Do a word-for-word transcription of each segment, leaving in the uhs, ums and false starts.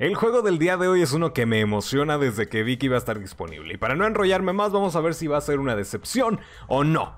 El juego del día de hoy es uno que me emociona desde que vi que iba a estar disponible, y para no enrollarme más vamos a ver si va a ser una decepción o no.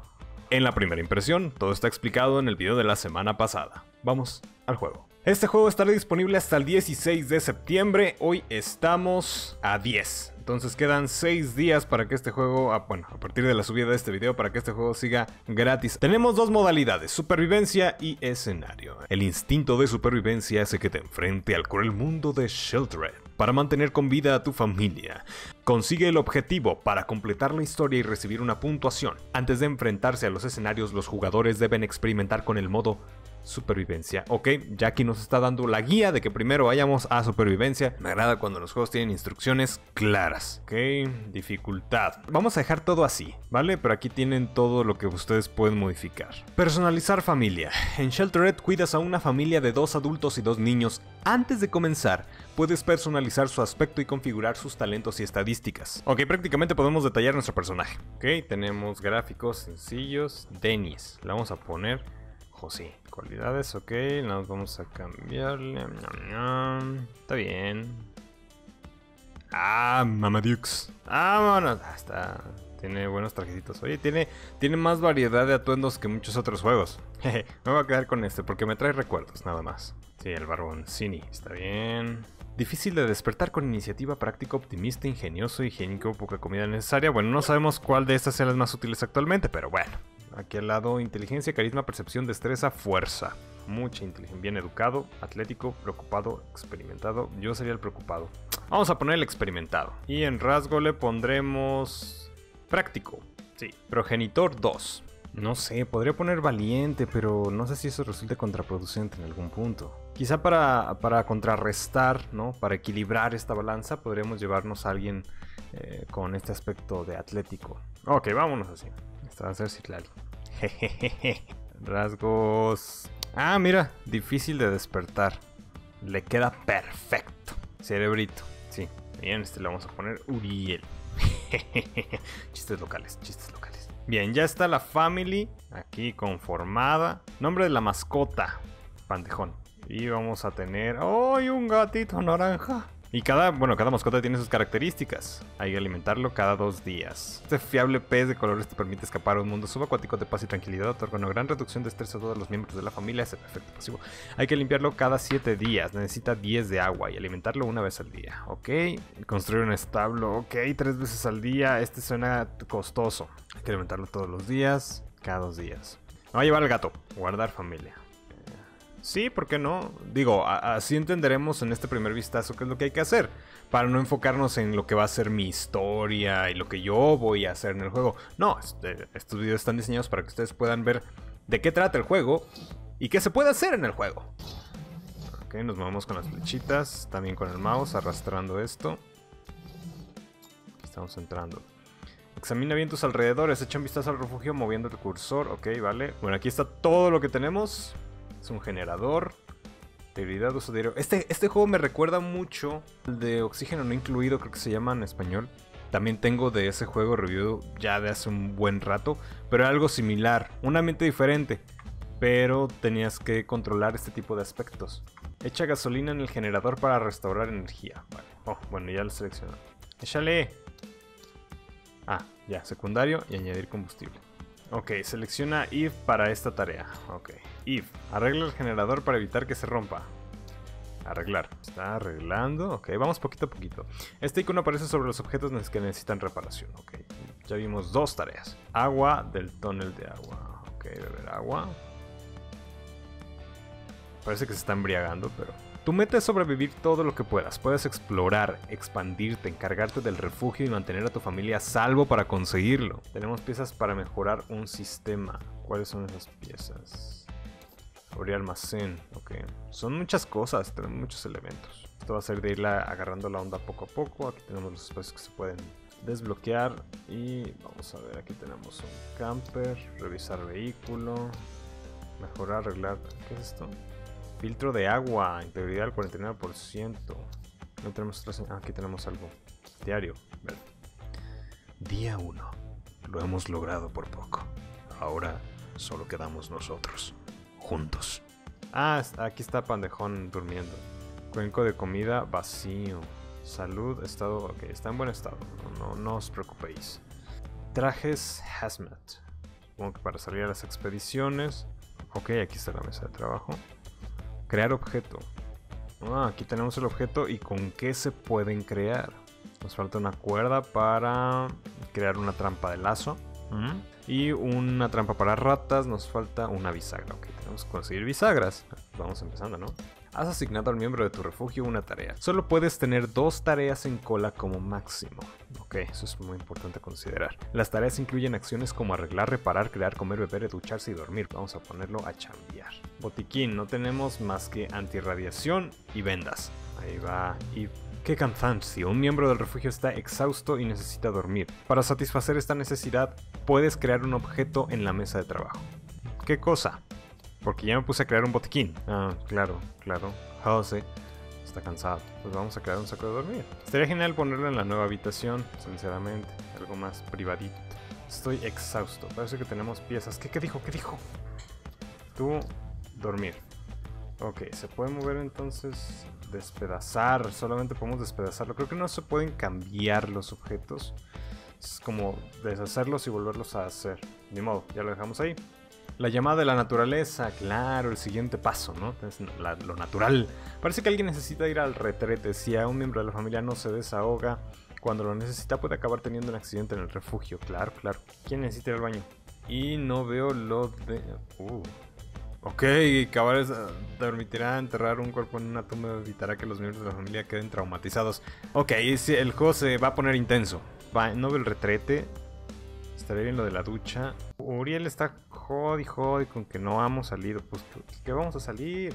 En la primera impresión, todo está explicado en el video de la semana pasada. Vamos al juego. Este juego estará disponible hasta el dieciséis de septiembre, hoy estamos a diez. Entonces quedan seis días para que este juego, bueno, a partir de la subida de este video, para que este juego siga gratis. Tenemos dos modalidades, supervivencia y escenario. El instinto de supervivencia hace que te enfrente al cruel mundo de Sheltered para mantener con vida a tu familia. Consigue el objetivo para completar la historia y recibir una puntuación. Antes de enfrentarse a los escenarios, los jugadores deben experimentar con el modo supervivencia. Ok, ya aquí nos está dando la guía de que primero vayamos a supervivencia. Me agrada cuando los juegos tienen instrucciones claras. Ok, dificultad. Vamos a dejar todo así, ¿vale? Pero aquí tienen todo lo que ustedes pueden modificar. Personalizar familia. En Sheltered cuidas a una familia de dos adultos y dos niños. Antes de comenzar, puedes personalizar su aspecto y configurar sus talentos y estadísticas. Ok, prácticamente podemos detallar nuestro personaje. Ok, tenemos gráficos sencillos. Dennis, le vamos a poner José. Cualidades, ok, nos vamos a cambiarle. Está bien. Ah, Mamadukes. Ah, bueno, está. Tiene buenos trajecitos. Oye, tiene, tiene más variedad de atuendos que muchos otros juegos. Jeje, me voy a quedar con este porque me trae recuerdos, nada más. Sí, el barbón Cini, está bien. Difícil de despertar con iniciativa, práctico, optimista, ingenioso, higiénico, poca comida necesaria. Bueno, no sabemos cuál de estas sean las más útiles actualmente, pero bueno. Aquí al lado, inteligencia, carisma, percepción, destreza, fuerza. Mucha inteligencia. Bien educado, atlético, preocupado, experimentado. Yo sería el preocupado. Vamos a poner el experimentado. Y en rasgo le pondremos práctico. Sí. Progenitor dos. No sé, podría poner valiente, pero no sé si eso resulta contraproducente en algún punto. Quizá para, para contrarrestar, ¿no? Para equilibrar esta balanza, podríamos llevarnos a alguien eh, con este aspecto de atlético. Ok, vámonos así. Esta va a ser Citlali. Jejeje. Rasgos. Ah, mira. Difícil de despertar. Le queda perfecto. Cerebrito. Sí. Bien, este le vamos a poner Uriel. Jejeje. Chistes locales, chistes locales. Bien, ya está la family. Aquí conformada. Nombre de la mascota. Pandejón. Y vamos a tener... ¡ay, un gatito naranja! Y cada, bueno, cada mascota tiene sus características. Hay que alimentarlo cada dos días. Este fiable pez de colores te permite escapar a un mundo subacuático de paz y tranquilidad. Otorga una gran reducción de estrés a todos los miembros de la familia. Es el efecto pasivo. Hay que limpiarlo cada siete días. Necesita diez de agua y alimentarlo una vez al día. Ok. Construir un establo. Ok, tres veces al día. Este suena costoso. Hay que alimentarlo todos los días. Cada dos días. Me va a llevar al gato. Guardar familia. Sí, ¿por qué no? Digo, así entenderemos en este primer vistazo qué es lo que hay que hacer. Para no enfocarnos en lo que va a ser mi historia y lo que yo voy a hacer en el juego. No, este, estos videos están diseñados para que ustedes puedan ver de qué trata el juego y qué se puede hacer en el juego. Ok, nos movemos con las flechitas, también con el mouse, arrastrando esto. Estamos entrando. Examina bien tus alrededores, echa un vistazo al refugio moviendo el cursor. Ok, vale. Bueno, aquí está todo lo que tenemos. Es un generador. Utilidad, uso diario. Este, este juego me recuerda mucho al de Oxígeno No Incluido, creo que se llama en español. También tengo de ese juego review ya de hace un buen rato. Pero algo similar. Un ambiente diferente. Pero tenías que controlar este tipo de aspectos. Echa gasolina en el generador para restaurar energía. Vale. Oh, bueno, ya lo seleccioné. ¡Échale! Ah, ya. Secundario y añadir combustible. Ok, selecciona Eve para esta tarea. Ok, Eve, arregla el generador para evitar que se rompa. Arreglar, está arreglando. Ok, vamos poquito a poquito. Este icono aparece sobre los objetos que necesitan reparación. Ok, ya vimos dos tareas. Agua del tonel de agua. Ok, beber agua. Parece que se está embriagando, pero... tu meta es sobrevivir todo lo que puedas. Puedes explorar, expandirte, encargarte del refugio y mantener a tu familia a salvo para conseguirlo. Tenemos piezas para mejorar un sistema. ¿Cuáles son esas piezas? Abrir almacén. Ok. Son muchas cosas, tenemos muchos elementos. Esto va a ser de irla agarrando la onda poco a poco. Aquí tenemos los espacios que se pueden desbloquear. Y vamos a ver, aquí tenemos un camper. Revisar vehículo. Mejorar, arreglar. ¿Qué es esto? Filtro de agua, integridad al cuarenta y nueve por ciento. No tenemos otra señal. Ah, aquí tenemos algo. Diario. Vale. Día uno. Lo hemos logrado por poco. Ahora solo quedamos nosotros. Juntos. Ah, aquí está Pandejón durmiendo. Cuenco de comida vacío. Salud, estado... Ok, está en buen estado. No, no, no os preocupéis. Trajes hazmat. Supongo que para salir a las expediciones. Ok, aquí está la mesa de trabajo. Crear objeto. Ah, aquí tenemos el objeto y con qué se pueden crear. Nos falta una cuerda para crear una trampa de lazo. ¿Mm? Y una trampa para ratas. Nos falta una bisagra. Ok, tenemos que conseguir bisagras. Vamos empezando, ¿no? Has asignado al miembro de tu refugio una tarea. Solo puedes tener dos tareas en cola como máximo. Ok, eso es muy importante considerar. Las tareas incluyen acciones como arreglar, reparar, crear, comer, beber, ducharse y dormir. Vamos a ponerlo a chambear. Botiquín, no tenemos más que antirradiación y vendas. Ahí va. Y... ¡qué cansancio! Un miembro del refugio está exhausto y necesita dormir. Para satisfacer esta necesidad, puedes crear un objeto en la mesa de trabajo. ¿Qué cosa? Porque ya me puse a crear un botiquín. Ah, claro, claro. José está cansado. Pues vamos a crear un saco de dormir. Estaría genial ponerlo en la nueva habitación, sinceramente. Algo más privadito. Estoy exhausto. Parece que tenemos piezas. ¿Qué, qué dijo? ¿Qué dijo? Tú, dormir. Ok, se puede mover entonces... despedazar, solamente podemos despedazarlo. Creo que no se pueden cambiar los objetos. Es como deshacerlos y volverlos a hacer. Ni modo, ya lo dejamos ahí. La llamada de la naturaleza, claro, el siguiente paso, ¿no? Es la, lo natural. Parece que alguien necesita ir al retrete. Si a un miembro de la familia no se desahoga cuando lo necesita, puede acabar teniendo un accidente en el refugio. Claro, claro. ¿Quién necesita ir al baño? Y no veo lo de... Uh... Ok, cavar permitirá enterrar un cuerpo en una tumba, evitará que los miembros de la familia queden traumatizados. Ok, el juego se va a poner intenso. Va, no veo el retrete. Estaría bien lo de la ducha. Uriel está jodi jodi con que no hemos salido. Pues que vamos a salir.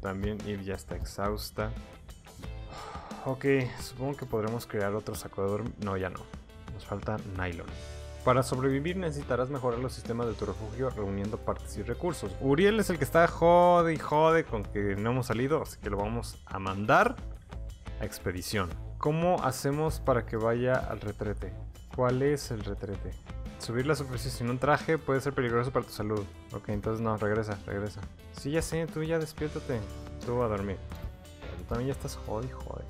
También Eve ya está exhausta. Ok, supongo que podremos crear otro saco de dormir. No, ya no. Nos falta nylon. Para sobrevivir necesitarás mejorar los sistemas de tu refugio reuniendo partes y recursos. Uriel es el que está jode y jode con que no hemos salido, así que lo vamos a mandar a expedición. ¿Cómo hacemos para que vaya al retrete? ¿Cuál es el retrete? Subir la superficie sin un traje puede ser peligroso para tu salud. Ok, entonces no, regresa, regresa. Sí, ya sé, tú ya despiértate. Tú a dormir. Tú también ya estás jode y jode.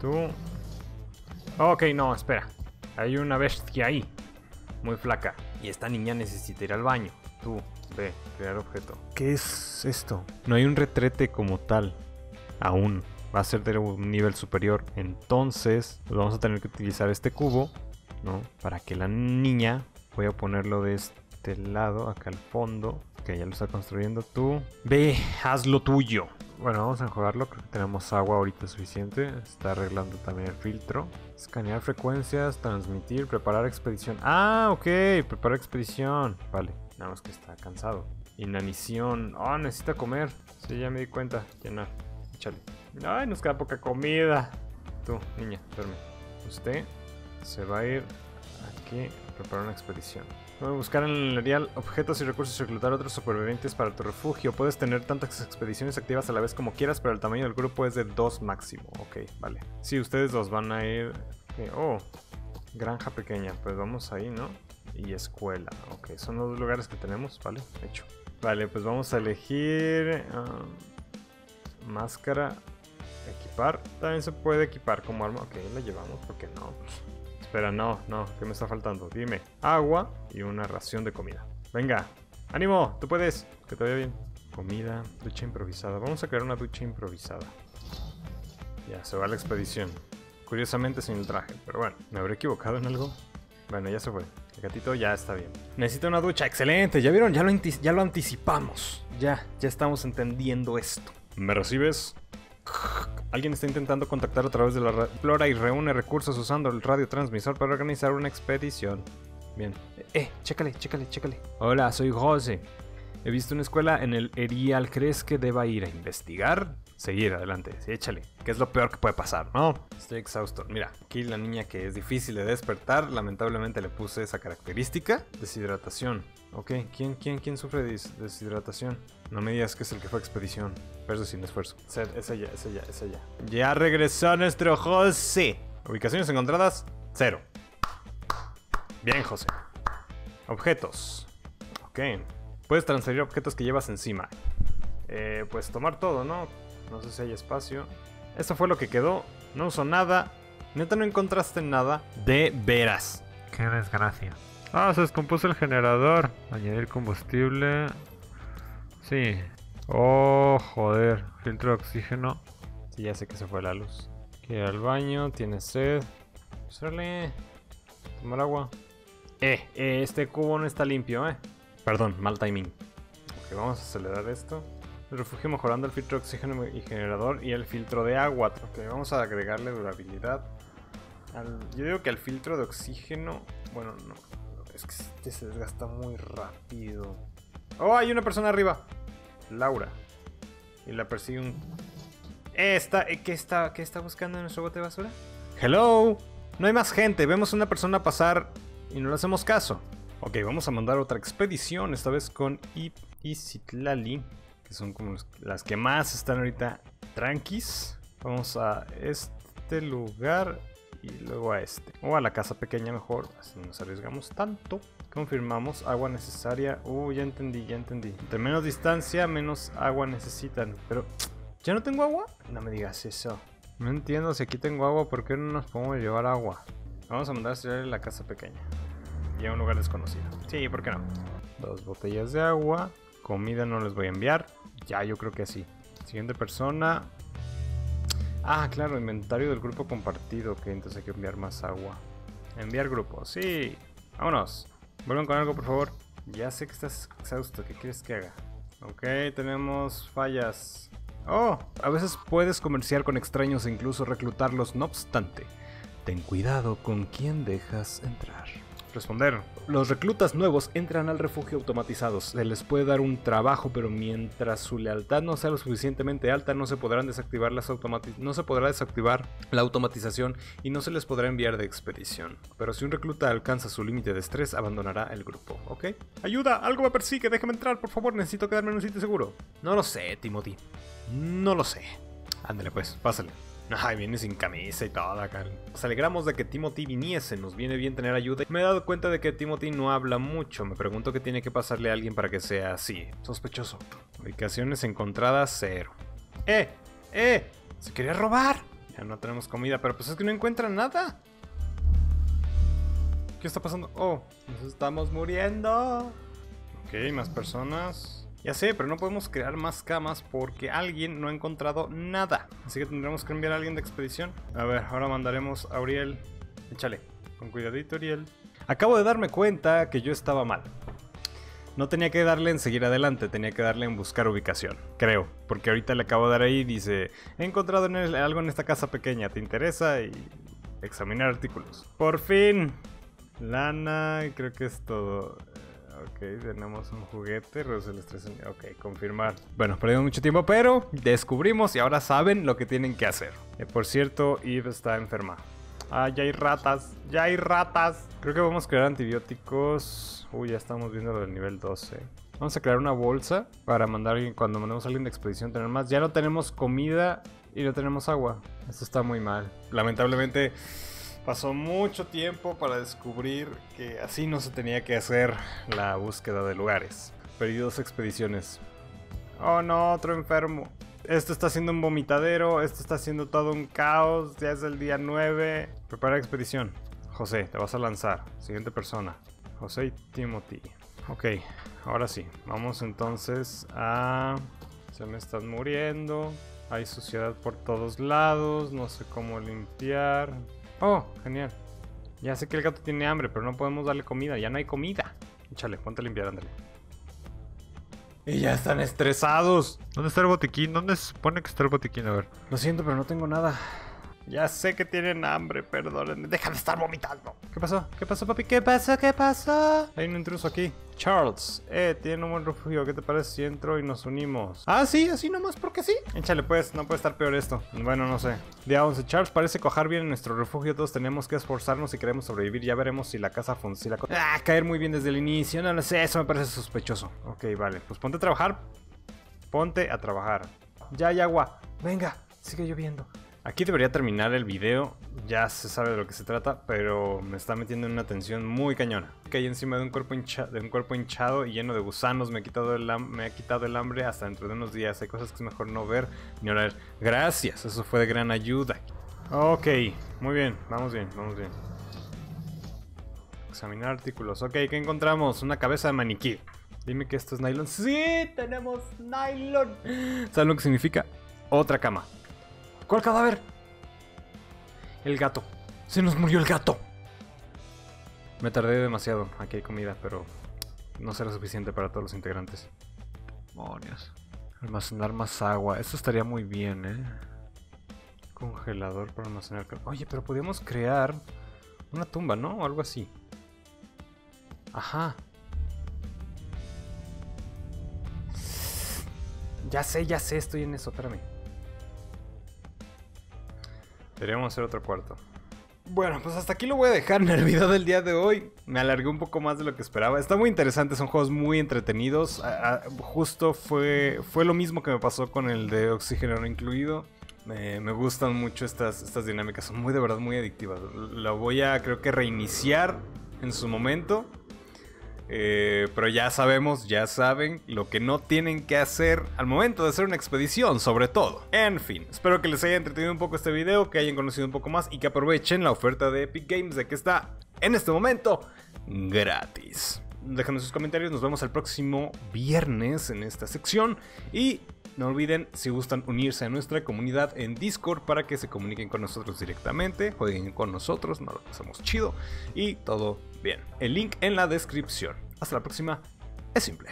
Tú... Ok, no, espera. Hay una bestia ahí, muy flaca. Y esta niña necesita ir al baño. Tú, ve, crear objeto. ¿Qué es esto? No hay un retrete como tal, aún. Va a ser de un nivel superior. Entonces, pues vamos a tener que utilizar este cubo, ¿no? Para que la niña... Voy a ponerlo de este lado, acá al fondo. Que ya lo está construyendo tú. Ve, haz lo tuyo. Bueno, vamos a enjuagarlo, creo que tenemos agua ahorita suficiente. Está arreglando también el filtro. Escanear frecuencias, transmitir, preparar expedición. Ah, ok, preparar expedición. Vale, nada más que está cansado. Inanición, oh, necesita comer. Sí, ya me di cuenta, llenar, échale. Ay, nos queda poca comida. Tú, niña, duerme. Usted se va a ir aquí a preparar una expedición. Voy a buscar en el área objetos y recursos y reclutar otros supervivientes para tu refugio. Puedes tener tantas expediciones activas a la vez como quieras, pero el tamaño del grupo es de dos máximo. Ok, vale. Sí, ustedes dos van a ir... Okay. Oh, granja pequeña. Pues vamos ahí, ¿no? Y escuela. Ok, son los dos lugares que tenemos. Vale, hecho. Vale, pues vamos a elegir... Uh, máscara. Equipar. También se puede equipar como arma. Ok, la llevamos, ¿por qué no? Espera, no, no, ¿qué me está faltando? Dime, agua y una ración de comida. Venga, ánimo, tú puedes. Que te vaya bien. Comida, ducha improvisada. Vamos a crear una ducha improvisada. Ya, se va a la expedición. Curiosamente sin el traje, pero bueno, ¿me habré equivocado en algo? Bueno, ya se fue. El gatito ya está bien. Necesita una ducha, excelente, ¿ya vieron? Ya lo, ya lo anticipamos. Ya, ya estamos entendiendo esto. ¿Me recibes? Alguien está intentando contactar a través de la flora y reúne recursos usando el radiotransmisor para organizar una expedición. Bien. Eh, eh, chécale, chécale, chécale. Hola, soy José. He visto una escuela en el Erial. ¿Crees que deba ir a investigar? Seguir, adelante, sí, échale. ¿Qué es lo peor que puede pasar, no? Estoy exhausto. Mira, aquí la niña que es difícil de despertar. Lamentablemente le puse esa característica. Deshidratación. Ok, ¿quién, quién, quién sufre de deshidratación? No me digas que es el que fue a expedición. Verso sin esfuerzo. Es ella, es ella, es ella. Ya regresó nuestro José. Ubicaciones encontradas, cero. Bien, José. Objetos. Ok. Puedes transferir objetos que llevas encima. Eh, pues tomar todo, ¿no? No sé si hay espacio. Esto fue lo que quedó. No uso nada. Neta, no encontraste nada. De veras. Qué desgracia. Ah, se descompuso el generador. Añadir combustible. Sí. Oh, joder. Filtro de oxígeno. Sí, ya sé que se fue la luz. Quiero ir al baño. Tiene sed. Sale. Tomar agua. Eh, eh, este cubo no está limpio, eh. Perdón, mal timing. Ok, vamos a acelerar esto. El refugio mejorando el filtro de oxígeno y generador y el filtro de agua. Ok, vamos a agregarle durabilidad. Al, yo digo que al filtro de oxígeno... Bueno, no. Es que este se desgasta muy rápido. ¡Oh, hay una persona arriba! Laura. Y la persigue un... Esta, ¿qué está, qué está buscando en nuestro bote de basura? ¡Hello! No hay más gente. Vemos a una persona pasar... y no le hacemos caso. Ok, vamos a mandar otra expedición, esta vez con Ip y Citlali, que son como las que más están ahorita tranquis. Vamos a este lugar y luego a este. O a la casa pequeña mejor, así no nos arriesgamos tanto. Confirmamos, agua necesaria. Uh, ya entendí, ya entendí. Entre menos distancia, menos agua necesitan. Pero, ¿ya no tengo agua? No me digas eso. No entiendo, si aquí tengo agua, ¿por qué no nos podemos llevar agua? Vamos a mandar a estudiar la casa pequeña y a un lugar desconocido. Sí, ¿por qué no? Dos botellas de agua. Comida no les voy a enviar. Ya, yo creo que sí. Siguiente persona. Ah, claro, inventario del grupo compartido. Ok, entonces hay que enviar más agua. Enviar grupo, sí. Vámonos. Vuelvan con algo, por favor. Ya sé que estás exhausto. ¿Qué quieres que haga? Ok, tenemos fallas. Oh, a veces puedes comerciar con extraños e incluso reclutarlos, no obstante. Ten cuidado con quién dejas entrar. Responder. Los reclutas nuevos entran al refugio automatizados. Se les puede dar un trabajo, pero mientras su lealtad no sea lo suficientemente alta, no se podrán desactivar las automati- no se podrá desactivar la automatización y no se les podrá enviar de expedición. Pero si un recluta alcanza su límite de estrés, abandonará el grupo, ¿ok? ¡Ayuda! ¡Algo me persigue! ¡Déjame entrar, por favor! Necesito quedarme en un sitio seguro. No lo sé, Timothy. No lo sé. Ándale pues, pásale. Ay, viene sin camisa y todo acá. Nos alegramos de que Timothy viniese, nos viene bien tener ayuda. Me he dado cuenta de que Timothy no habla mucho. Me pregunto qué tiene que pasarle a alguien para que sea así. Sospechoso. Ubicaciones encontradas, cero. ¡Eh! ¡Eh! ¡Se quería robar! Ya no tenemos comida, pero pues es que no encuentran nada. ¿Qué está pasando? Oh, nos estamos muriendo. Ok, más personas. Ya sé, pero no podemos crear más camas porque alguien no ha encontrado nada. Así que tendremos que enviar a alguien de expedición. A ver, ahora mandaremos a Uriel. Échale, con cuidadito, Uriel. Acabo de darme cuenta que yo estaba mal. No tenía que darle en seguir adelante, tenía que darle en buscar ubicación. Creo, porque ahorita le acabo de dar ahí y dice... He encontrado en el, algo en esta casa pequeña, ¿te interesa? Y examinar artículos. ¡Por fin! Lana, creo que es todo... Ok, tenemos un juguete, reduce el estrés. Ok, confirmar. Bueno, perdimos mucho tiempo, pero descubrimos y ahora saben lo que tienen que hacer. Eh, por cierto, Eve está enferma. Ah, ya hay ratas, ya hay ratas. Creo que vamos a crear antibióticos. Uy, ya estamos viendo lo del nivel doce. Vamos a crear una bolsa para mandar a alguien, cuando mandemos a alguien de expedición, tener más. Ya no tenemos comida y no tenemos agua. Esto está muy mal. Lamentablemente... pasó mucho tiempo para descubrir que así no se tenía que hacer la búsqueda de lugares. Perdí dos expediciones. Oh no, otro enfermo. Esto está siendo un vomitadero, esto está siendo todo un caos. Ya es el día nueve. Prepara expedición. José, te vas a lanzar. Siguiente persona. José y Timothy. Ok, ahora sí. Vamos entonces a... Se me están muriendo. Hay suciedad por todos lados. No sé cómo limpiar. Oh, genial. Ya sé que el gato tiene hambre, pero no podemos darle comida. Ya no hay comida. Échale, ponte a limpiar, ándale. Y ya están estresados. ¿Dónde está el botiquín? ¿Dónde se supone que está el botiquín? A ver. Lo siento, pero no tengo nada. Ya sé que tienen hambre, perdónenme. Deja de estar vomitando. ¿Qué pasó? ¿Qué pasó, papi? ¿Qué pasó? ¿Qué pasó? Hay un intruso aquí. Charles, eh, tiene un buen refugio. ¿Qué te parece si entro y nos unimos? Ah, sí, así nomás porque sí. Échale pues, no puede estar peor esto. Bueno, no sé. Día once, Charles parece cojar bien en nuestro refugio. Todos tenemos que esforzarnos si queremos sobrevivir. Ya veremos si la casa funciona. Si la... Ah, caer muy bien desde el inicio. No, no sé, eso me parece sospechoso. Ok, vale, pues ponte a trabajar. Ponte a trabajar. Ya hay agua. Venga, sigue lloviendo. Aquí debería terminar el video, ya se sabe de lo que se trata, pero me está metiendo en una tensión muy cañona. Caí encima de un cuerpo hinchado, de un cuerpo hinchado y lleno de gusanos, me ha quitado el, me ha quitado el hambre hasta dentro de unos días. Hay cosas que es mejor no ver ni oler. Gracias, eso fue de gran ayuda. Ok, muy bien, vamos bien, vamos bien. Examinar artículos. Ok, ¿qué encontramos? Una cabeza de maniquí. Dime que esto es nylon. ¡Sí! ¡Tenemos nylon! ¿Sabes lo que significa? Otra cama. ¿Cuál cadáver? El gato. ¡Se nos murió el gato! Me tardé demasiado. Aquí hay comida, pero no será suficiente para todos los integrantes. Demonios. Almacenar más agua. Esto estaría muy bien, ¿eh? Congelador para almacenar... Oye, pero podríamos crear una tumba, ¿no? O algo así. Ajá. Ya sé, ya sé, estoy en eso, espérame. Deberíamos hacer otro cuarto. Bueno, pues hasta aquí lo voy a dejar en el video del día de hoy. Me alargué un poco más de lo que esperaba. Está muy interesante, son juegos muy entretenidos. Ah, ah, justo fue, fue lo mismo que me pasó con el de Oxygen Not Included. Eh, me gustan mucho estas, estas dinámicas, son muy de verdad muy adictivas. La voy a, creo que reiniciar en su momento. Eh, pero ya sabemos, ya saben lo que no tienen que hacer al momento de hacer una expedición, sobre todo. En fin, espero que les haya entretenido un poco este video, que hayan conocido un poco más y que aprovechen la oferta de Epic Games de que está en este momento gratis. Déjenme sus comentarios, nos vemos el próximo viernes en esta sección y no olviden, si gustan, unirse a nuestra comunidad en Discord para que se comuniquen con nosotros directamente, jueguen con nosotros, nos lo pasamos chido y todo bien. El link en la descripción. Hasta la próxima, es simple.